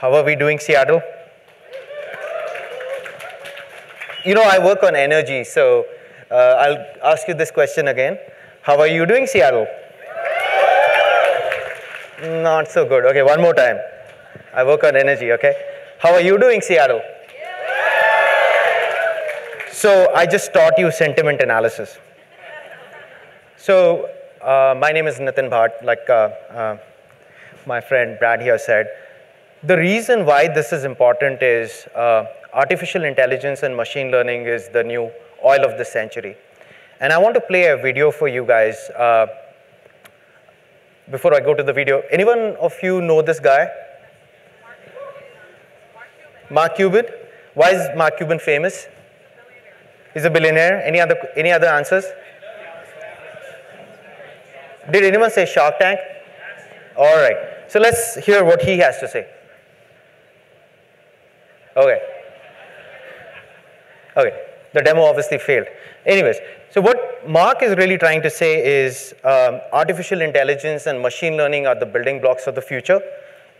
How are we doing, Seattle? You know, I work on energy, so I'll ask you this question again. How are you doing, Seattle? Not so good. Okay, one more time. I work on energy, okay? How are you doing, Seattle? So I just taught you sentiment analysis. So my name is Nitin Bhat, like my friend Brad here said. The reason why this is important is artificial intelligence and machine learning is the new oil of the century. And I want to play a video for you guys. Before I go to the video, anyone of you know this guy? Mark Cuban. Why is Mark Cuban famous? He's a billionaire. Any other answers? Did anyone say Shark Tank? All right. So let's hear what he has to say. Okay. Okay. The demo obviously failed. Anyways, so what Mark is really trying to say is artificial intelligence and machine learning are the building blocks of the future.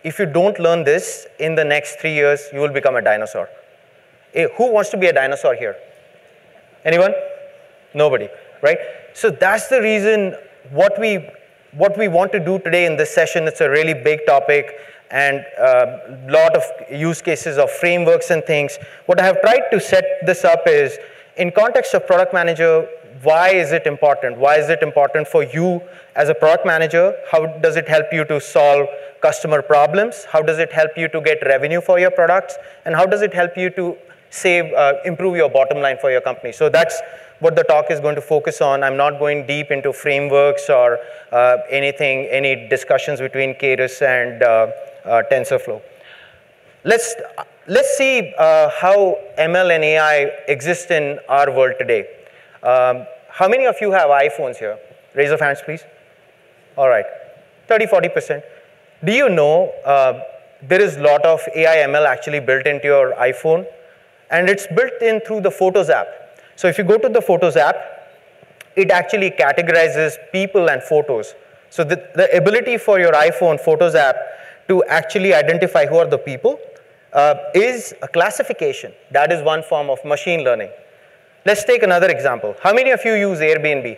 If you don't learn this, in the next 3 years, you will become a dinosaur. Who wants to be a dinosaur here? Anyone? Nobody, right? So that's the reason what we want to do today in this session. It's a really big topic and a lot of use cases of frameworks and things. What I have tried to set this up is, in context of product manager, why is it important? Why is it important for you as a product manager? How does it help you to solve customer problems? How does it help you to get revenue for your products? And how does it help you to save, improve your bottom line for your company? So that's what the talk is going to focus on. I'm not going deep into frameworks or anything, any discussions between Keras and TensorFlow. Let's see how ML and AI exist in our world today. How many of you have iPhones here? Raise of hands, please. All right, 30, 40%. Do you know there is a lot of AI ML actually built into your iPhone? And it's built in through the Photos app. So if you go to the Photos app, it actually categorizes people and photos. So the ability for your iPhone Photos app to actually identify who are the people is a classification. That is one form of machine learning. Let's take another example. How many of you use Airbnb?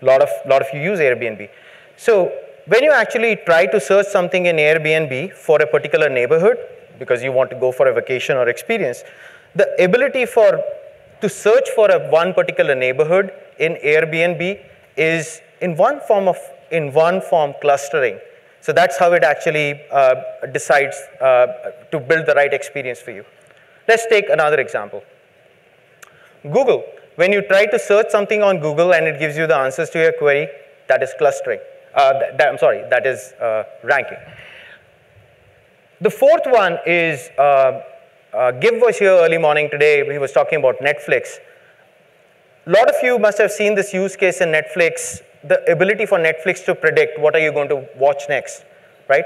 A lot of you use Airbnb. So when you actually try to search something in Airbnb for a particular neighborhood, because you want to go for a vacation or experience, the ability to search for one particular neighborhood in Airbnb is in one form clustering. So that's how it actually decides to build the right experience for you. Let's take another example. Google. When you try to search something on Google and it gives you the answers to your query, that is clustering. That is ranking. The fourth one is, Gibb was here early morning today. He was talking about Netflix. A lot of you must have seen this use case in Netflix, the ability for Netflix to predict what are you going to watch next, right?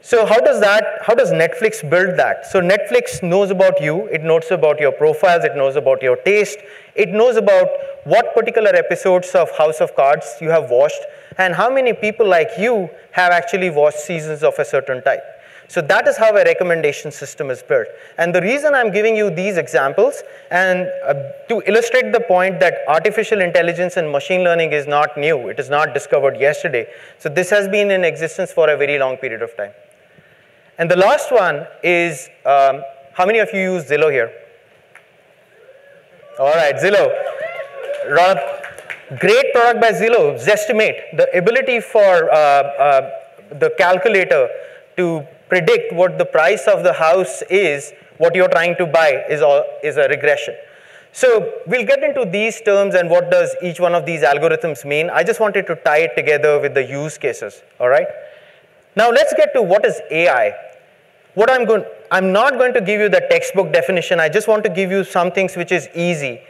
So how does Netflix build that? So Netflix knows about you. It knows about your profiles. It knows about your taste. It knows about what particular episodes of House of Cards you have watched and how many people like you have actually watched seasons of a certain type. So that is how a recommendation system is built. And the reason I'm giving you these examples and to illustrate the point that artificial intelligence and machine learning is not new. It is not discovered yesterday. So this has been in existence for a very long period of time. And the last one is, how many of you use Zillow here? All right, Zillow. Great product by Zillow, Zestimate. The ability for the calculator to predict what the price of the house is, what you're trying to buy is a regression. So we'll get into these terms and what does each one of these algorithms mean. I just wanted to tie it together with the use cases, all right? Now let's get to what is AI. I'm not going to give you the textbook definition. I just want to give you some things which is easy.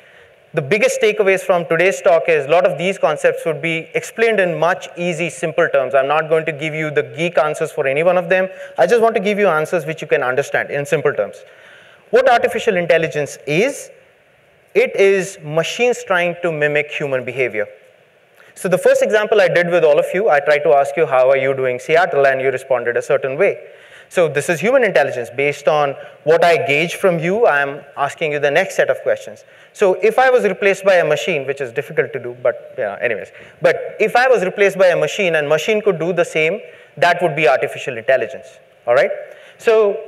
The biggest takeaways from today's talk is a lot of these concepts would be explained in much easy, simple terms. I'm not going to give you the geek answers for any one of them. I just want to give you answers which you can understand in simple terms. What artificial intelligence is, it is machines trying to mimic human behavior. So the first example I did with all of you, I tried to ask you, how are you doing, Seattle? And you responded a certain way. So this is human intelligence. Based on what I gauge from you, I am asking you the next set of questions. So if I was replaced by a machine, which is difficult to do, but yeah, anyways. But if I was replaced by a machine and machine could do the same, that would be artificial intelligence, all right? So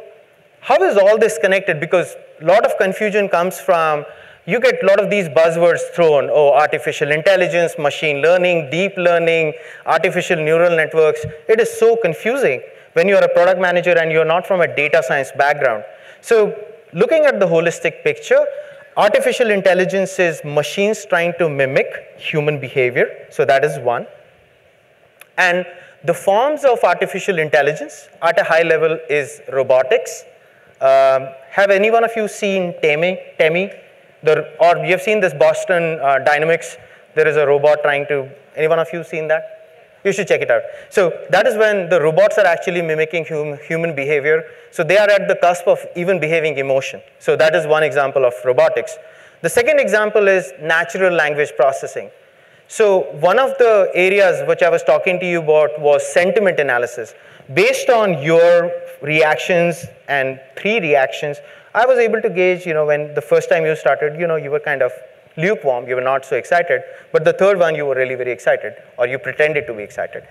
how is all this connected? Because a lot of confusion comes from, you get a lot of these buzzwords thrown, oh, artificial intelligence, machine learning, deep learning, artificial neural networks. It is so confusing when you're a product manager and you're not from a data science background. So looking at the holistic picture, artificial intelligence is machines trying to mimic human behavior. So that is one. And the forms of artificial intelligence at a high level is robotics. Have any one of you seen Temi? Or you have seen this Boston Dynamics, there is a robot trying to, any one of you seen that? You should check it out. So that is when the robots are actually mimicking human behavior. So they are at the cusp of even behaving emotion. So that is one example of robotics. The second example is natural language processing. So one of the areas which I was talking to you about was sentiment analysis. Based on your reactions and three reactions, I was able to gauge, when the first time you started, you were kind of lukewarm, you were not so excited, but the third one you were really very excited, or you pretended to be excited.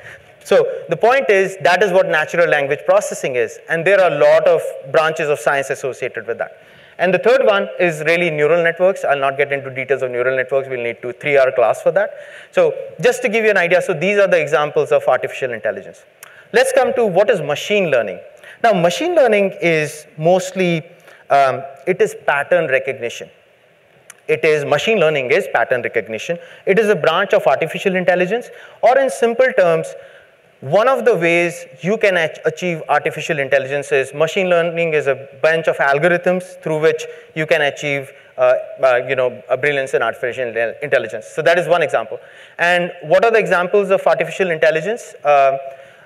So the point is, that is what natural language processing is, and there are a lot of branches of science associated with that. And the third one is really neural networks. I'll not get into details of neural networks, we'll need a 3-hour class for that. So just to give you an idea, so these are the examples of artificial intelligence. Let's come to what is machine learning. Now machine learning is mostly, it is pattern recognition. Machine learning is pattern recognition. It is a branch of artificial intelligence, or in simple terms, one of the ways you can achieve artificial intelligence is machine learning is a bunch of algorithms through which you can achieve a brilliance in artificial intelligence. So that is one example. And what are the examples of artificial intelligence?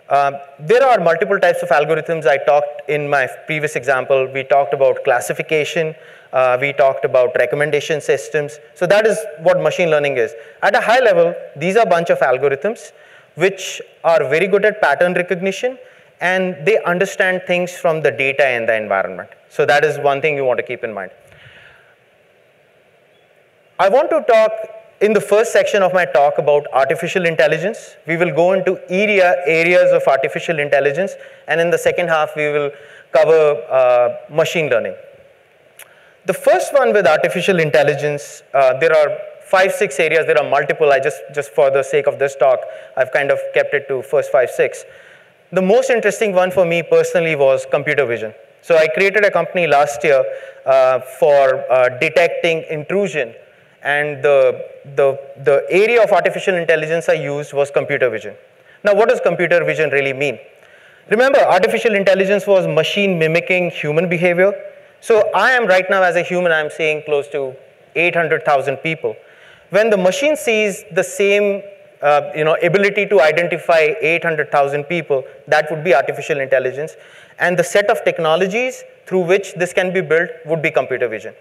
There are multiple types of algorithms. I talked in my previous example, we talked about classification, we talked about recommendation systems. So that is what machine learning is. At a high level, these are a bunch of algorithms which are very good at pattern recognition, and they understand things from the data and the environment. So that is one thing you want to keep in mind. I want to talk in the first section of my talk about artificial intelligence. We will go into areas of artificial intelligence, and in the second half we will cover machine learning. The first one with artificial intelligence, there are 5-6 areas, there are multiple, I just for the sake of this talk, I've kind of kept it to first 5-6. The most interesting one for me personally was computer vision. So I created a company last year for detecting intrusion, and the area of artificial intelligence I used was computer vision. Now what does computer vision really mean? Remember, artificial intelligence was machine mimicking human behavior. So I am right now as a human, I'm seeing close to 800,000 people. When the machine sees the same ability to identify 800,000 people, that would be artificial intelligence. And the set of technologies through which this can be built would be computer vision.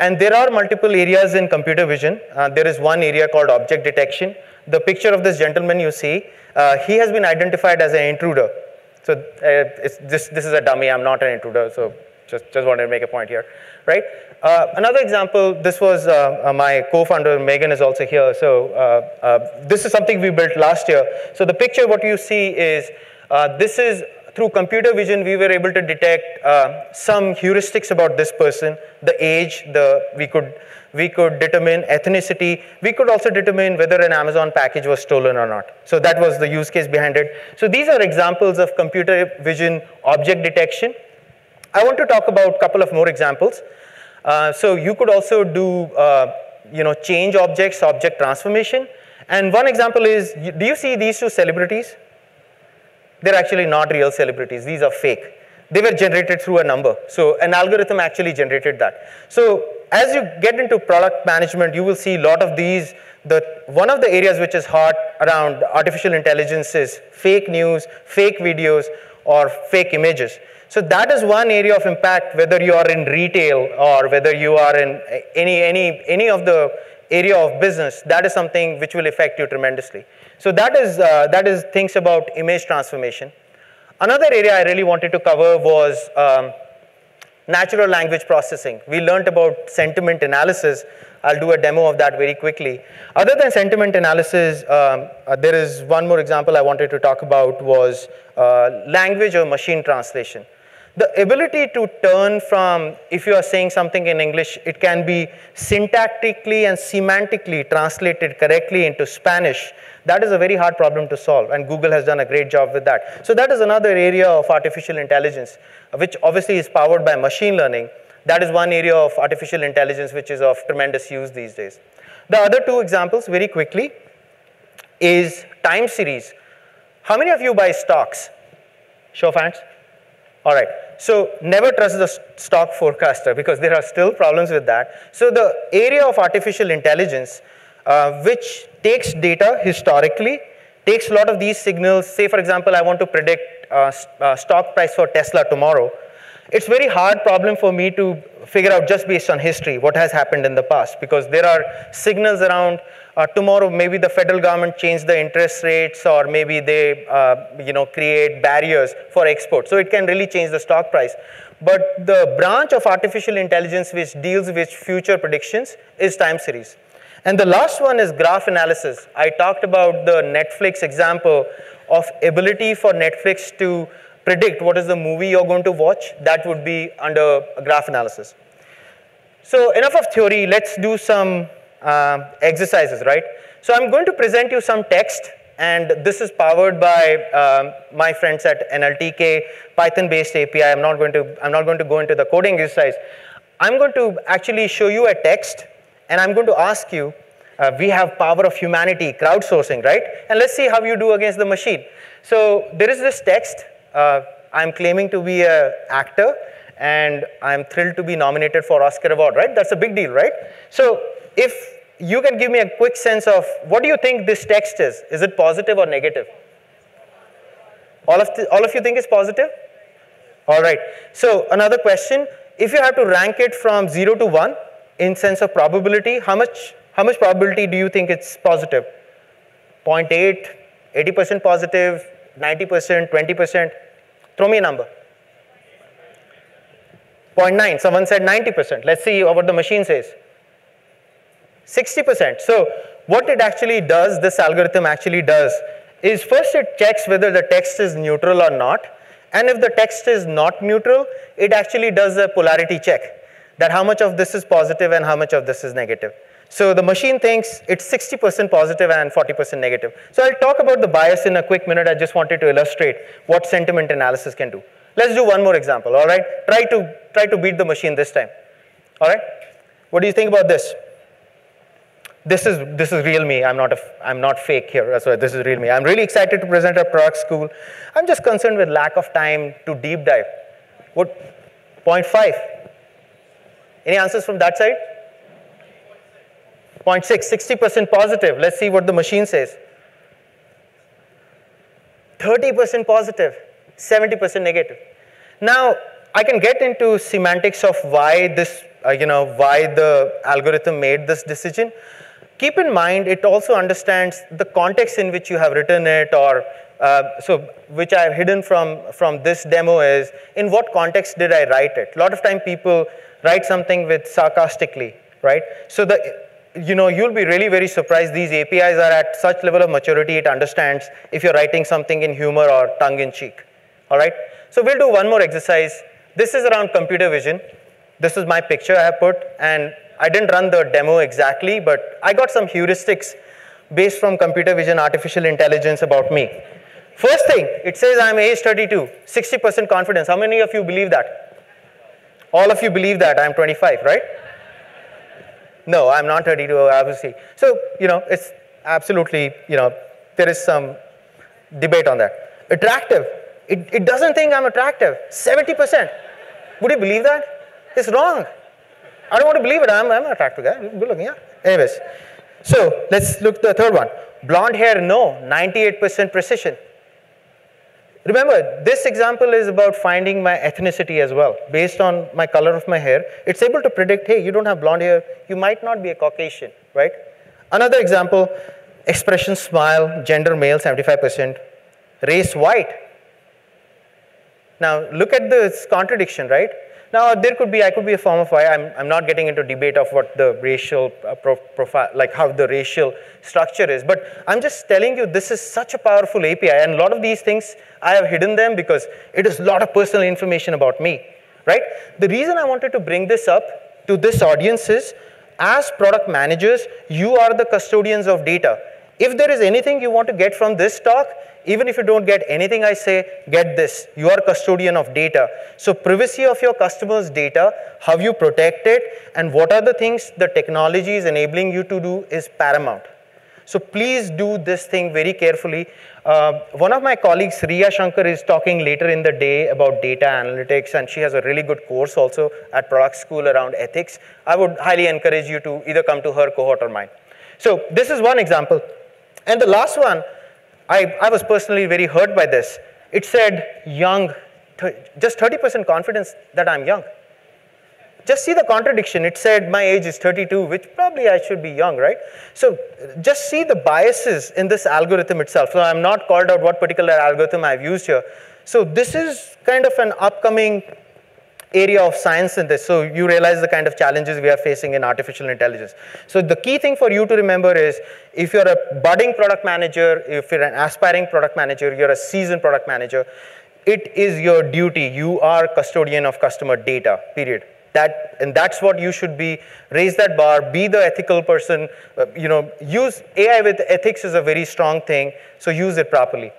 And there are multiple areas in computer vision. There is one area called object detection. The picture of this gentleman you see, he has been identified as an intruder. So this is a dummy, I'm not an intruder, so just wanted to make a point here, right? Another example, this was my co-founder, Megan is also here. So this is something we built last year. So the picture, what you see is, this is, through computer vision, we were able to detect some heuristics about this person, the age, we could determine ethnicity. We could also determine whether an Amazon package was stolen or not. So that was the use case behind it. So these are examples of computer vision object detection. I want to talk about a couple of more examples. So you could also do change objects, object transformation. And one example is, do you see these two celebrities? They're actually not real celebrities, these are fake. They were generated through a number. So an algorithm actually generated that. So as you get into product management, you will see a lot of these. One of the areas which is hot around artificial intelligence is fake news, fake videos, or fake images. So that is one area of impact, whether you are in retail or whether you are in any of the area of business, that is something which will affect you tremendously. So that is things about image transformation. Another area I really wanted to cover was natural language processing. We learned about sentiment analysis. I'll do a demo of that very quickly. Other than sentiment analysis, there is one more example I wanted to talk about was language or machine translation. The ability to turn from, if you are saying something in English, it can be syntactically and semantically translated correctly into Spanish. That is a very hard problem to solve, and Google has done a great job with that. So that is another area of artificial intelligence, which obviously is powered by machine learning. That is one area of artificial intelligence which is of tremendous use these days. The other two examples, very quickly, is time series. How many of you buy stocks? Show of hands. All right, so never trust the stock forecaster because there are still problems with that. So the area of artificial intelligence, which takes data historically, takes a lot of these signals. Say, for example, I want to predict stock price for Tesla tomorrow. It's very hard problem for me to figure out just based on history what has happened in the past, because there are signals around tomorrow. Maybe the federal government changed the interest rates, or maybe they create barriers for export. So it can really change the stock price. But the branch of artificial intelligence which deals with future predictions is time series. And the last one is graph analysis. I talked about the Netflix example of ability for Netflix to predict what is the movie you're going to watch. That would be under graph analysis. So enough of theory, let's do some exercises, right? So I'm going to present you some text, and this is powered by my friends at NLTK, Python-based API. I'm not going to go into the coding exercise. I'm going to actually show you a text, and I'm going to ask you, we have power of humanity, crowdsourcing, right? And let's see how you do against the machine. So there is this text. I'm claiming to be an actor, and I'm thrilled to be nominated for Oscar award, right? That's a big deal, right? So if you can give me a quick sense of what do you think this text is? Is it positive or negative? All of you think it's positive? All right. So another question, if you have to rank it from 0 to 1 in sense of probability, how much probability do you think it's positive? 0.8, 80% positive, 90%, 20%, throw me a number. 0.9, someone said 90%. Let's see what the machine says. 60%. So what it actually does, this algorithm actually does, is first it checks whether the text is neutral or not. And if the text is not neutral, it actually does a polarity check, that how much of this is positive and how much of this is negative. So the machine thinks it's 60% positive and 40% negative. So I'll talk about the bias in a quick minute. I just wanted to illustrate what sentiment analysis can do. Let's do one more example, all right? Try to beat the machine this time, all right? What do you think about this? This is real me. I'm not fake here. That's why this is real me. I'm really excited to present at Product School. I'm just concerned with lack of time to deep dive. What? 0.5. Any answers from that side? 0.6, 60% positive. Let's see what the machine says. 30% positive, 70% negative. Now, I can get into semantics of why this, why the algorithm made this decision. Keep in mind, it also understands the context in which you have written it, or so which I have hidden from this demo is, in what context did I write it? A lot of time people write something with sarcastically, right? So you'll be really very surprised. These APIs are at such level of maturity, it understands if you're writing something in humor or tongue-in-cheek, all right? So we'll do one more exercise. This is around computer vision. This is my picture I have put, and I didn't run the demo exactly, but I got some heuristics based from computer vision, artificial intelligence about me. First thing, it says I'm age 32, 60% confidence. How many of you believe that? All of you believe that I'm 25, right? No, I'm not 32, obviously. So, it's absolutely, there is some debate on that. Attractive. It doesn't think I'm attractive. 70%. Would you believe that? It's wrong. I don't want to believe it. I'm an attractive guy. Good looking, yeah. Anyways. So, let's look at the third one. Blonde hair, no. 98% precision. Remember, this example is about finding my ethnicity as well. Based on my color of my hair, it's able to predict, hey, you don't have blonde hair, you might not be a Caucasian, right? Another example, expression, smile, gender, male, 75%. Race, white. Now, look at this contradiction, right? Now, there could be, I could be a form of I. I'm not getting into debate of what the racial profile, like how the racial structure is. But I'm just telling you, this is such a powerful API. And a lot of these things, I have hidden them because it is a lot of personal information about me, right? The reason I wanted to bring this up to this audience is, as product managers, you are the custodians of data. If there is anything you want to get from this talk, even if you don't get anything I say, get this. You are custodian of data. So privacy of your customers' data, how you protect it, and what are the things the technology is enabling you to do is paramount. So please do this thing very carefully. One of my colleagues, Ria Shankar, is talking later in the day about data analytics, and she has a really good course also at Product School around ethics. I would highly encourage you to either come to her cohort or mine. So this is one example. And the last one, I was personally very hurt by this. It said, young, just 30% confidence that I'm young. Just see the contradiction. It said, my age is 32, which probably I should be young, right? So just see the biases in this algorithm itself. So I'm not called out what particular algorithm I've used here. So this is kind of an upcoming area of science in this. So you realize the kind of challenges we are facing in artificial intelligence. So the key thing for you to remember is, if you're a budding product manager, if you're an aspiring product manager, you're a seasoned product manager, it is your duty. You are custodian of customer data, period. And that's what you should be. Raise that bar, be the ethical person. Use AI with ethics is a very strong thing, so use it properly.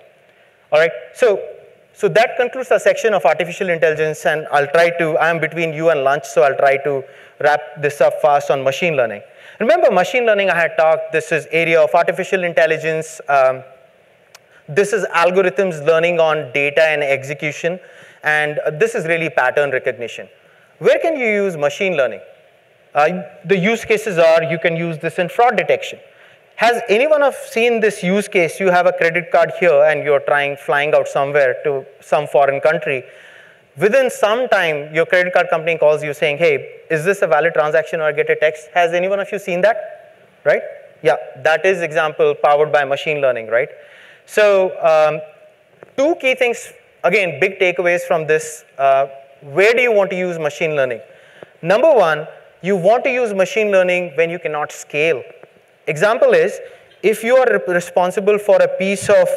All right, so that concludes our section of artificial intelligence, and I'm between you and lunch, so I'll try to wrap this up fast on machine learning. Remember machine learning, I had talked, this is area of artificial intelligence. This is algorithms learning on data and execution, and this is really pattern recognition. Where can you use machine learning? The use cases are, you can use this in fraud detection. Has anyone seen this use case? You have a credit card here and you're flying out somewhere to some foreign country. Within some time, your credit card company calls you saying, hey, is this a valid transaction, or I get a text? Has anyone of you seen that, right? Yeah, that is example powered by machine learning, right? So two key things, again, big takeaways from this. Where do you want to use machine learning? Number one, you want to use machine learning when you cannot scale. Example is, if you are responsible for a piece of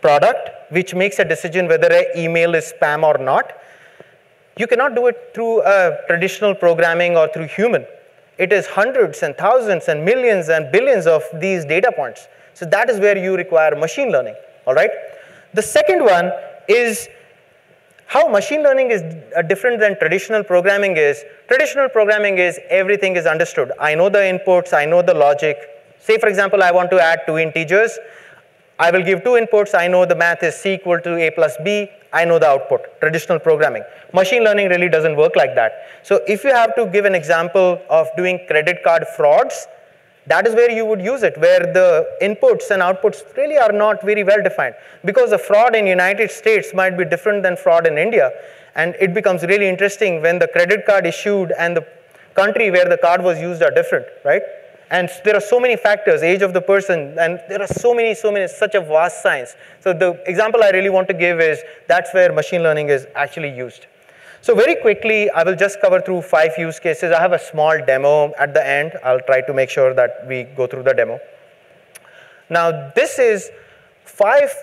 product which makes a decision whether an email is spam or not, you cannot do it through traditional programming or through human. It is hundreds and thousands and millions and billions of these data points. So that is where you require machine learning, all right? The second one is how machine learning is different than traditional programming is. Traditional programming is everything is understood. I know the inputs, I know the logic. Say, for example, I want to add two integers. I will give two inputs. I know the math is C equal to A plus B. I know the output, traditional programming. Machine learning really doesn't work like that. So if you have to give an example of doing credit card frauds, that is where you would use it, where the inputs and outputs really are not very well defined, because a fraud in the United States might be different than fraud in India. And it becomes really interesting when the credit card issued and the country where the card was used are different, right? And there are so many factors, age of the person, and there are so many, such a vast science. So the example I really want to give is that's where machine learning is actually used. So very quickly, I will just cover through 5 use cases. I have a small demo at the end. I'll try to make sure that we go through the demo. Now, this is 5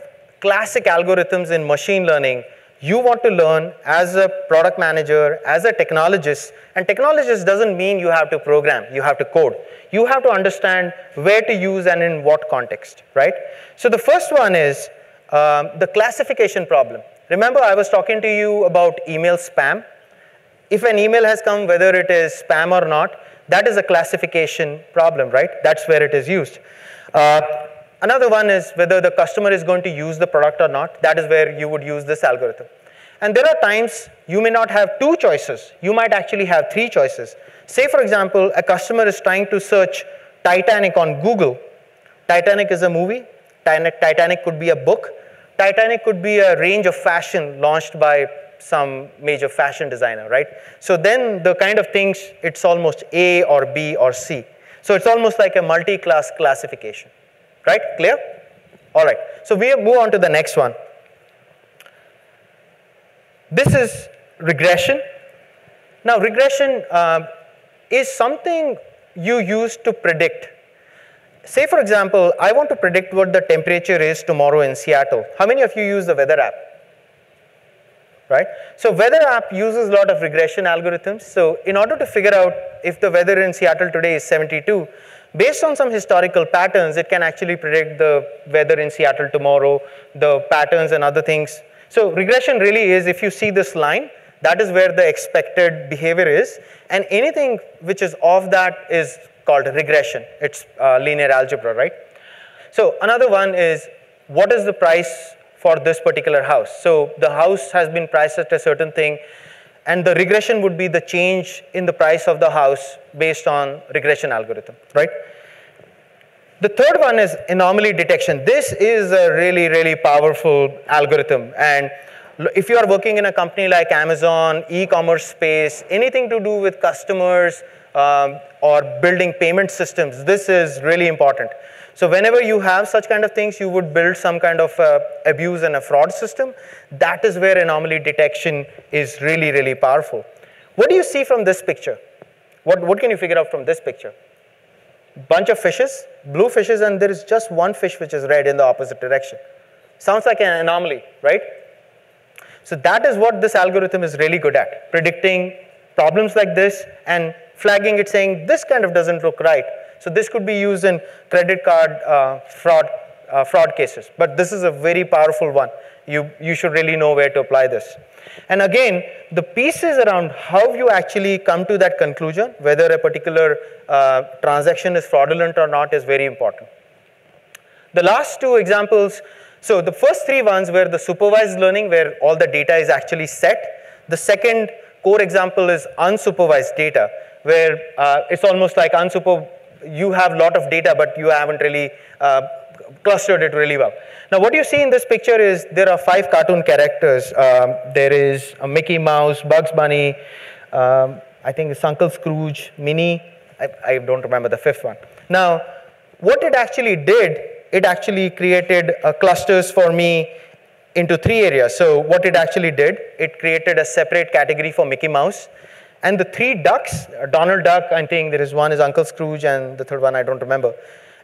classic algorithms in machine learning you want to learn as a product manager, as a technologist. And technologist doesn't mean you have to program, you have to code. You have to understand where to use and in what context, right? So the first one is the classification problem. Remember, I was talking to you about email spam. If an email has come, whether it is spam or not, that is a classification problem, right? That's where it is used. Another one is whether the customer is going to use the product or not. That is where you would use this algorithm. And there are times you may not have 2 choices. You might actually have 3 choices. Say, for example, a customer is trying to search Titanic on Google. Titanic is a movie. Titanic could be a book. Titanic could be a range of fashion launched by some major fashion designer, right? So then the kind of things, it's almost A or B or C. So it's almost like a multi-class classification, right? Clear? All right. So we move on to the next one. This is regression. Now, regression is something you use to predict. Say, for example, I want to predict what the temperature is tomorrow in Seattle. How many of you use the weather app? Right? So weather app uses a lot of regression algorithms. So in order to figure out if the weather in Seattle today is 72, based on some historical patterns, it can actually predict the weather in Seattle tomorrow, the patterns and other things. So regression really is, if you see this line, that is where the expected behavior is. And anything which is off that is called regression. It's linear algebra, right? So another one is, what is the price for this particular house? So the house has been priced at a certain thing, and the regression would be the change in the price of the house based on regression algorithm, right? The third one is anomaly detection. This is a really, really powerful algorithm. And if you are working in a company like Amazon, e-commerce space, anything to do with customers or building payment systems, this is really important. So whenever you have such kind of things, you would build some kind of abuse and a fraud system. That is where anomaly detection is really, really powerful. What do you see from this picture? What can you figure out from this picture? Bunch of fishes, blue fishes, and there is just one fish which is red in the opposite direction. Sounds like an anomaly, right? So that is what this algorithm is really good at, predicting problems like this and flagging it, saying this kind of doesn't look right. So this could be used in credit card fraud cases. But this is a very powerful one. You should really know where to apply this. And again, the pieces around how you actually come to that conclusion, whether a particular transaction is fraudulent or not, is very important. The last two examples, so the first three ones were the supervised learning, where all the data is actually set. The second core example is unsupervised data, where it's almost like you have a lot of data, but you haven't really clustered it really well. Now, what you see in this picture is there are 5 cartoon characters. There is a Mickey Mouse, Bugs Bunny, I think it's Uncle Scrooge, Minnie. I don't remember the 5th one. Now, what it actually did, it actually created clusters for me into 3 areas. So what it actually did, it created a separate category for Mickey Mouse. And the 3 ducks, Donald Duck, I think there is one is Uncle Scrooge, and the third one I don't remember.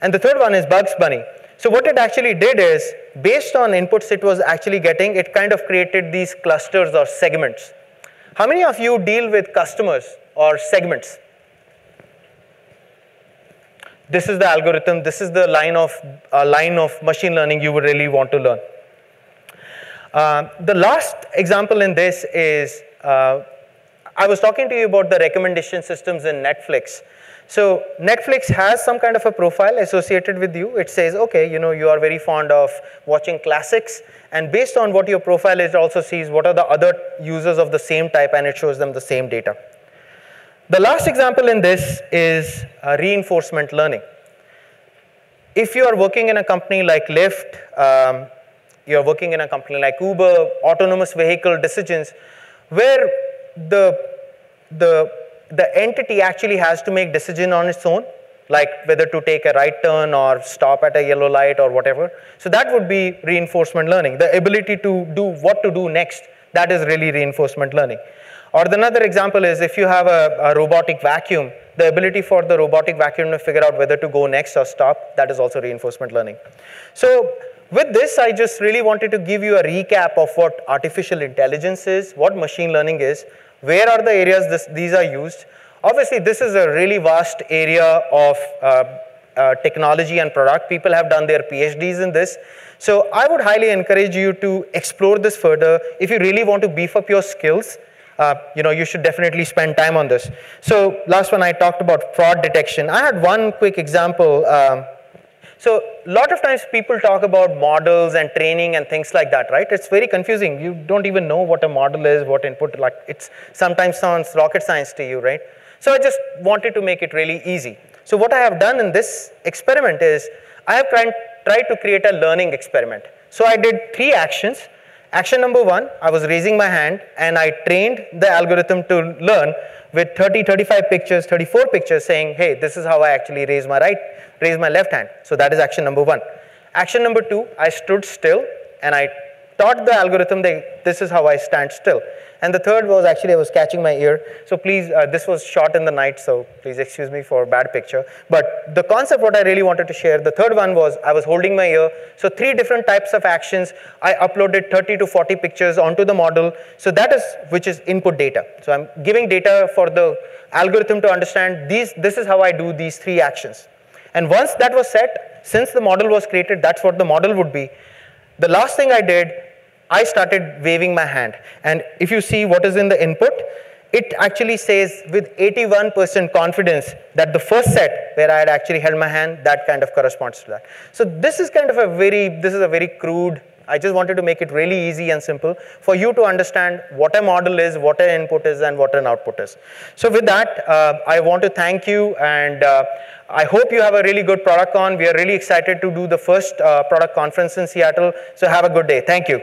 And the third one is Bugs Bunny. So what it actually did is, based on inputs it was actually getting, it kind of created these clusters or segments. How many of you deal with customers or segments? This is the algorithm. This is the line of machine learning you would really want to learn. The last example in this is, I was talking to you about the recommendation systems in Netflix. So Netflix has some kind of a profile associated with you. It says, okay, you know, you are very fond of watching classics. And based on what your profile is, it also sees what are the other users of the same type, and it shows them the same data. The last example in this is reinforcement learning. If you are working in a company like Lyft, you're working in a company like Uber, autonomous vehicle decisions, where the entity actually has to make decision on its own, like whether to take a right turn or stop at a yellow light or whatever. So that would be reinforcement learning, the ability to do what to do next. That is really reinforcement learning. Or another example is if you have a robotic vacuum, the ability for the robotic vacuum to figure out whether to go next or stop, that is also reinforcement learning. So with this, I just really wanted to give you a recap of what artificial intelligence is, what machine learning is, where are the areas these are used. Obviously, this is a really vast area of technology and product. People have done their PhDs in this. So I would highly encourage you to explore this further. If you really want to beef up your skills, you know, you should definitely spend time on this. So last one, I talked about fraud detection. I had one quick example. So a lot of times people talk about models and training and things like that, right? It's very confusing. You don't even know what a model is, what input, like it sometimes sounds rocket science to you, right? So I just wanted to make it really easy. So what I have done in this experiment is I have tried to create a learning experiment. So I did 3 actions. Action number 1, I was raising my hand and I trained the algorithm to learn with 30, 35 pictures, 34 pictures saying, hey, this is how I actually raise my left hand. So that is action number 1. Action number 2, I stood still and I taught the algorithm this is how I stand still. And the third was actually I was catching my ear. So please, this was shot in the night, so please excuse me for a bad picture. But the concept what I really wanted to share, the third one was I was holding my ear. So 3 different types of actions. I uploaded 30 to 40 pictures onto the model. So that is, which is input data. So I'm giving data for the algorithm to understand this is how I do these 3 actions. And once that was set, since the model was created, that's what the model would be. The last thing I did, I started waving my hand. And if you see what is in the input, it actually says with 81% confidence that the first set where I had actually held my hand, that kind of corresponds to that. So this is kind of a very crude, I just wanted to make it really easy and simple for you to understand what a model is, what an input is, and what an output is. So with that, I want to thank you, and I hope you have a really good ProductCon. We are really excited to do the first product conference in Seattle. So have a good day. Thank you.